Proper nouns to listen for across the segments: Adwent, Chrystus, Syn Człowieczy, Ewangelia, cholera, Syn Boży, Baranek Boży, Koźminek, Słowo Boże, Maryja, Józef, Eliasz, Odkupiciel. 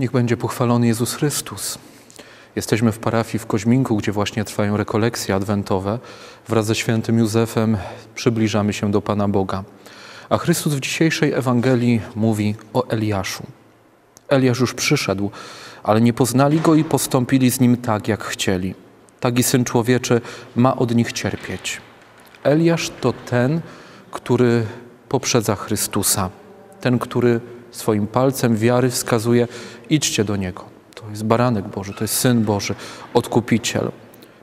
Niech będzie pochwalony Jezus Chrystus. Jesteśmy w parafii w Koźminku, gdzie właśnie trwają rekolekcje adwentowe. Wraz ze świętym Józefem przybliżamy się do Pana Boga. A Chrystus w dzisiejszej Ewangelii mówi o Eliaszu. Eliasz już przyszedł, ale nie poznali go i postąpili z nim tak, jak chcieli. Tak i Syn Człowieczy ma od nich cierpieć. Eliasz to ten, który poprzedza Chrystusa. Ten, który swoim palcem wiary wskazuje, idźcie do Niego. To jest Baranek Boży, to jest Syn Boży, Odkupiciel.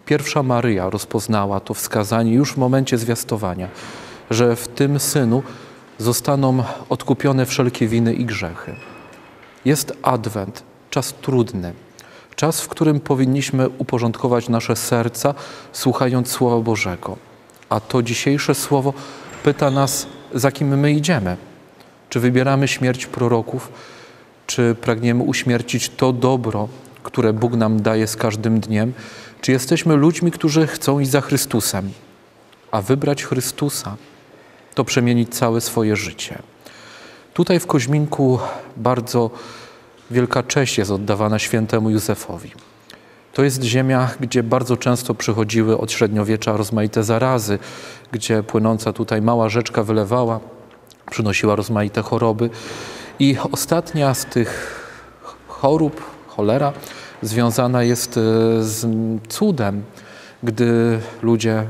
Pierwsza Maryja rozpoznała to wskazanie już w momencie zwiastowania, że w tym Synu zostaną odkupione wszelkie winy i grzechy. Jest Adwent, czas trudny, czas, w którym powinniśmy uporządkować nasze serca, słuchając Słowa Bożego. A to dzisiejsze Słowo pyta nas, za kim my idziemy. Czy wybieramy śmierć proroków, czy pragniemy uśmiercić to dobro, które Bóg nam daje z każdym dniem, czy jesteśmy ludźmi, którzy chcą iść za Chrystusem. A wybrać Chrystusa to przemienić całe swoje życie. Tutaj w Koźminku bardzo wielka cześć jest oddawana świętemu Józefowi. To jest ziemia, gdzie bardzo często przychodziły od średniowiecza rozmaite zarazy, gdzie płynąca tutaj mała rzeczka wylewała, przynosiła rozmaite choroby. I ostatnia z tych chorób, cholera, związana jest z cudem, gdy ludzie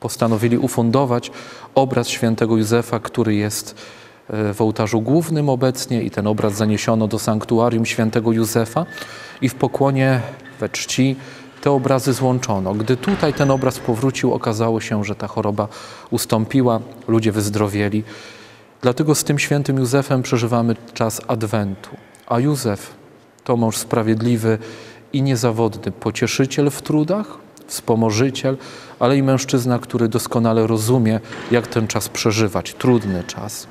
postanowili ufundować obraz świętego Józefa, który jest w ołtarzu głównym obecnie i ten obraz zaniesiono do sanktuarium świętego Józefa i w pokłonie we czci te obrazy złączono. Gdy tutaj ten obraz powrócił, okazało się, że ta choroba ustąpiła, ludzie wyzdrowieli. Dlatego z tym świętym Józefem przeżywamy czas Adwentu. A Józef to mąż sprawiedliwy i niezawodny, pocieszyciel w trudach, wspomożyciel, ale i mężczyzna, który doskonale rozumie, jak ten czas przeżywać, trudny czas.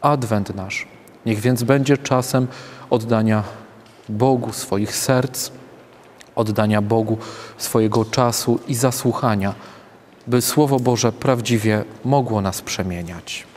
Adwent nasz, niech więc będzie czasem oddania Bogu swoich serc, oddania Bogu swojego czasu i zasłuchania, by Słowo Boże prawdziwie mogło nas przemieniać.